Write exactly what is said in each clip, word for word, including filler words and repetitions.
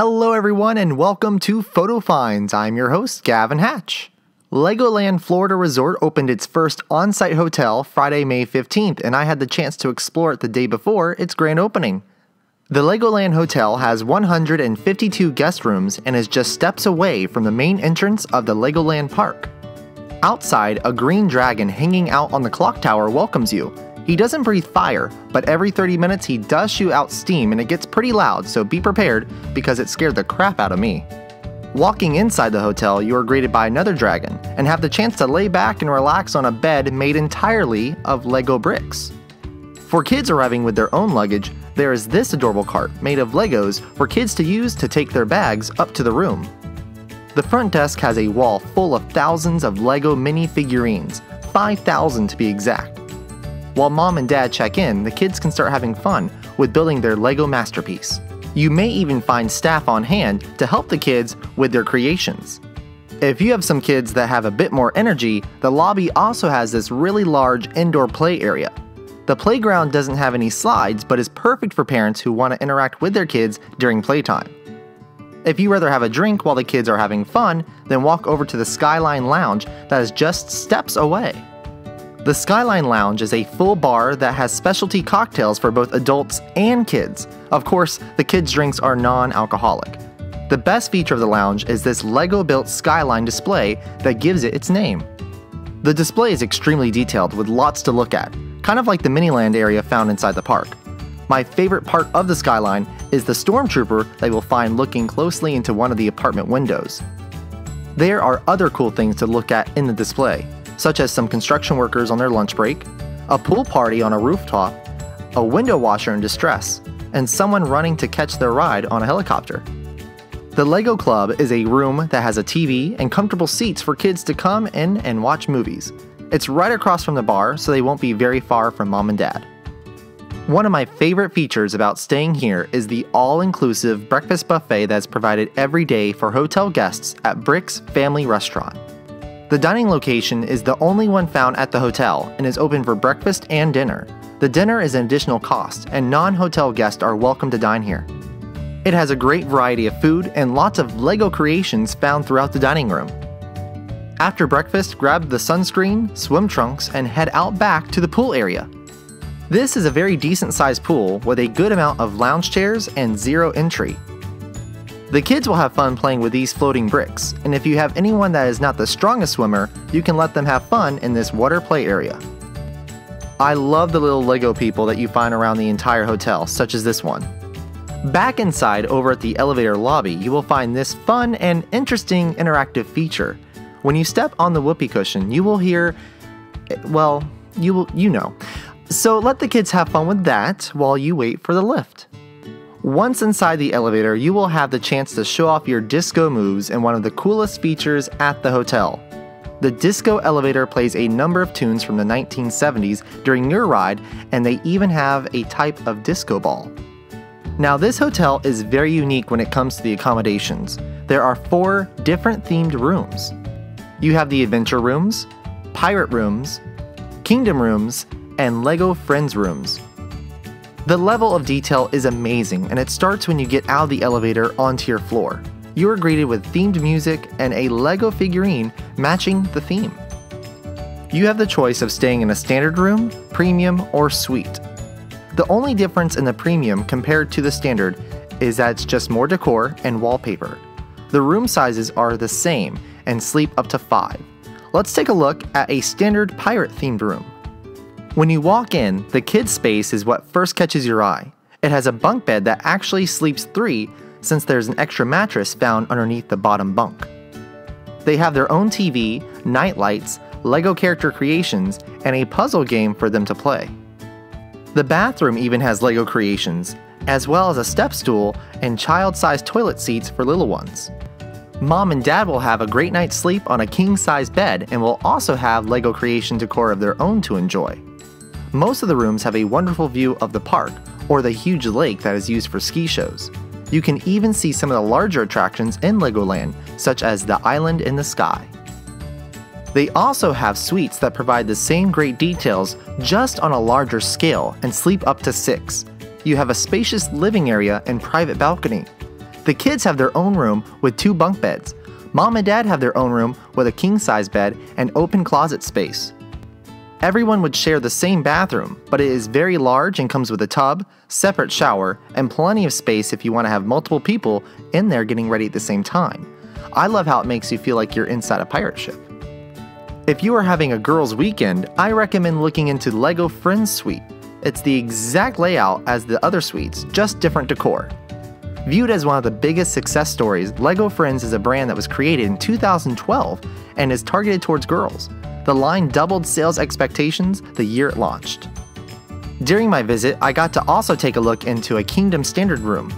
Hello everyone and welcome to Photo Finds. I'm your host, Gavin Hatch. Legoland Florida Resort opened its first on-site hotel Friday, May fifteenth, and I had the chance to explore it the day before its grand opening. The Legoland Hotel has one hundred fifty-two guest rooms and is just steps away from the main entrance of the Legoland Park. Outside, a green dragon hanging out on the clock tower welcomes you. He doesn't breathe fire, but every thirty minutes he does shoot out steam and it gets pretty loud, so be prepared because it scared the crap out of me. Walking inside the hotel, you are greeted by another dragon and have the chance to lay back and relax on a bed made entirely of Lego bricks. For kids arriving with their own luggage, there is this adorable cart made of Legos for kids to use to take their bags up to the room. The front desk has a wall full of thousands of Lego mini figurines, five thousand to be exact. While mom and dad check in, the kids can start having fun with building their Lego masterpiece. You may even find staff on hand to help the kids with their creations. If you have some kids that have a bit more energy, the lobby also has this really large indoor play area. The playground doesn't have any slides, but is perfect for parents who want to interact with their kids during playtime. If you rather have a drink while the kids are having fun, then walk over to the Skyline Lounge that is just steps away. The Skyline Lounge is a full bar that has specialty cocktails for both adults and kids. Of course, the kids' drinks are non-alcoholic. The best feature of the lounge is this Lego-built Skyline display that gives it its name. The display is extremely detailed with lots to look at, kind of like the Miniland area found inside the park. My favorite part of the Skyline is the Stormtrooper that you'll find looking closely into one of the apartment windows. There are other cool things to look at in the display, such as some construction workers on their lunch break, a pool party on a rooftop, a window washer in distress, and someone running to catch their ride on a helicopter. The Lego Club is a room that has a T V and comfortable seats for kids to come in and watch movies. It's right across from the bar, so they won't be very far from mom and dad. One of my favorite features about staying here is the all-inclusive breakfast buffet that's provided every day for hotel guests at Brick's Family Restaurant. The dining location is the only one found at the hotel and is open for breakfast and dinner. The dinner is an additional cost, and non-hotel guests are welcome to dine here. It has a great variety of food and lots of Lego creations found throughout the dining room. After breakfast, grab the sunscreen, swim trunks, and head out back to the pool area. This is a very decent-sized pool with a good amount of lounge chairs and zero entry. The kids will have fun playing with these floating bricks, and if you have anyone that is not the strongest swimmer, you can let them have fun in this water play area. I love the little Lego people that you find around the entire hotel, such as this one. Back inside over at the elevator lobby, you will find this fun and interesting interactive feature. When you step on the whoopee cushion, you will hear, well, you will, you know. So let the kids have fun with that while you wait for the lift. Once inside the elevator, you will have the chance to show off your disco moves in one of the coolest features at the hotel. The disco elevator plays a number of tunes from the nineteen seventies during your ride, and they even have a type of disco ball. Now, this hotel is very unique when it comes to the accommodations. There are four different themed rooms. You have the adventure rooms, pirate rooms, kingdom rooms, and Lego Friends rooms. The level of detail is amazing, and it starts when you get out of the elevator onto your floor. You are greeted with themed music and a Lego figurine matching the theme. You have the choice of staying in a standard room, premium, or suite. The only difference in the premium compared to the standard is that it's just more decor and wallpaper. The room sizes are the same and sleep up to five. Let's take a look at a standard pirate-themed room. When you walk in, the kids' space is what first catches your eye. It has a bunk bed that actually sleeps three, since there's an extra mattress found underneath the bottom bunk. They have their own T V, night lights, Lego character creations, and a puzzle game for them to play. The bathroom even has Lego creations, as well as a step stool and child-sized toilet seats for little ones. Mom and dad will have a great night's sleep on a king-sized bed and will also have Lego creation decor of their own to enjoy. Most of the rooms have a wonderful view of the park or the huge lake that is used for ski shows. You can even see some of the larger attractions in Legoland, such as the Island in the Sky. They also have suites that provide the same great details just on a larger scale and sleep up to six. You have a spacious living area and private balcony. The kids have their own room with two bunk beds. Mom and Dad have their own room with a king-size bed and open closet space. Everyone would share the same bathroom, but it is very large and comes with a tub, separate shower, and plenty of space if you want to have multiple people in there getting ready at the same time. I love how it makes you feel like you're inside a pirate ship. If you are having a girls' weekend, I recommend looking into Lego Friends Suite. It's the exact layout as the other suites, just different decor. Viewed as one of the biggest success stories, Lego Friends is a brand that was created in two thousand twelve and is targeted towards girls. The line doubled sales expectations the year it launched. During my visit, I got to also take a look into a Kingdom Standard room.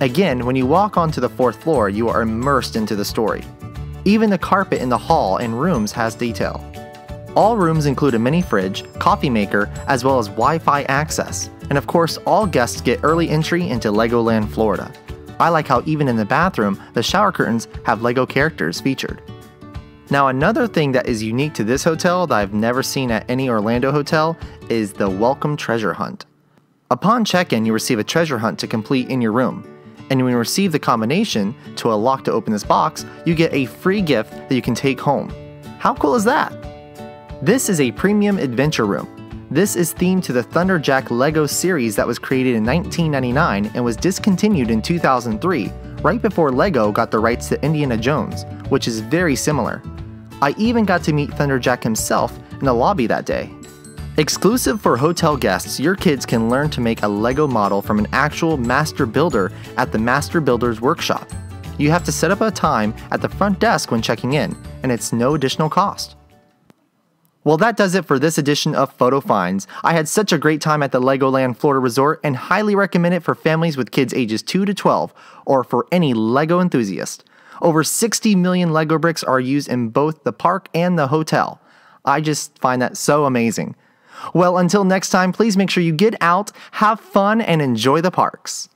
Again, when you walk onto the fourth floor, you are immersed into the story. Even the carpet in the hall and rooms has detail. All rooms include a mini fridge, coffee maker, as well as Wi-Fi access. And of course, all guests get early entry into Legoland Florida. I like how even in the bathroom, the shower curtains have Lego characters featured. Now, another thing that is unique to this hotel that I've never seen at any Orlando hotel is the Welcome Treasure Hunt. Upon check-in, you receive a treasure hunt to complete in your room. And when you receive the combination to unlock to open this box, you get a free gift that you can take home. How cool is that? This is a premium adventure room. This is themed to the Thunder Jack Lego series that was created in nineteen ninety-nine and was discontinued in two thousand three, right before Lego got the rights to Indiana Jones, which is very similar. I even got to meet Thunder Jack himself in the lobby that day. Exclusive for hotel guests, your kids can learn to make a Lego model from an actual master builder at the Master Builders Workshop. You have to set up a time at the front desk when checking in, and it's no additional cost. Well, that does it for this edition of Photo Finds. I had such a great time at the Legoland Florida Resort and highly recommend it for families with kids ages two to twelve, or for any Lego enthusiast. Over sixty million Lego bricks are used in both the park and the hotel. I just find that so amazing. Well, until next time, please make sure you get out, have fun, and enjoy the parks.